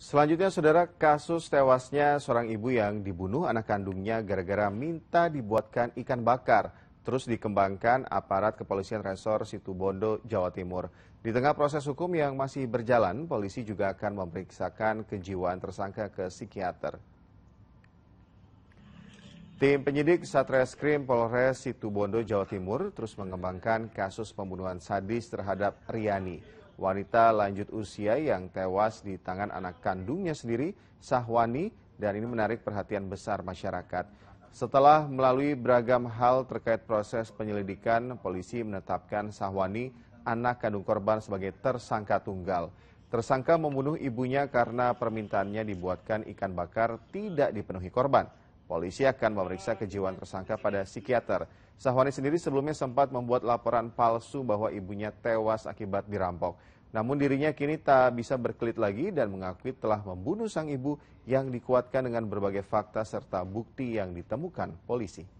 Selanjutnya, saudara, kasus tewasnya seorang ibu yang dibunuh anak kandungnya gara-gara minta dibuatkan ikan bakar terus dikembangkan aparat kepolisian resor Situbondo, Jawa Timur. Di tengah proses hukum yang masih berjalan, polisi juga akan memeriksakan kejiwaan tersangka ke psikiater. Tim penyidik Satreskrim Polres Situbondo, Jawa Timur terus mengembangkan kasus pembunuhan sadis terhadap Riani, wanita lanjut usia yang tewas di tangan anak kandungnya sendiri, Sahwani, dan ini menarik perhatian besar masyarakat. Setelah melalui beragam hal terkait proses penyelidikan, polisi menetapkan Sahwani, anak kandung korban, sebagai tersangka tunggal. Tersangka membunuh ibunya karena permintaannya dibuatkan ikan bakar tidak dipenuhi korban. Polisi akan memeriksa kejiwaan tersangka pada psikiater. Sahwani sendiri sebelumnya sempat membuat laporan palsu bahwa ibunya tewas akibat dirampok. Namun dirinya kini tak bisa berkelit lagi dan mengakui telah membunuh sang ibu yang dikuatkan dengan berbagai fakta serta bukti yang ditemukan polisi.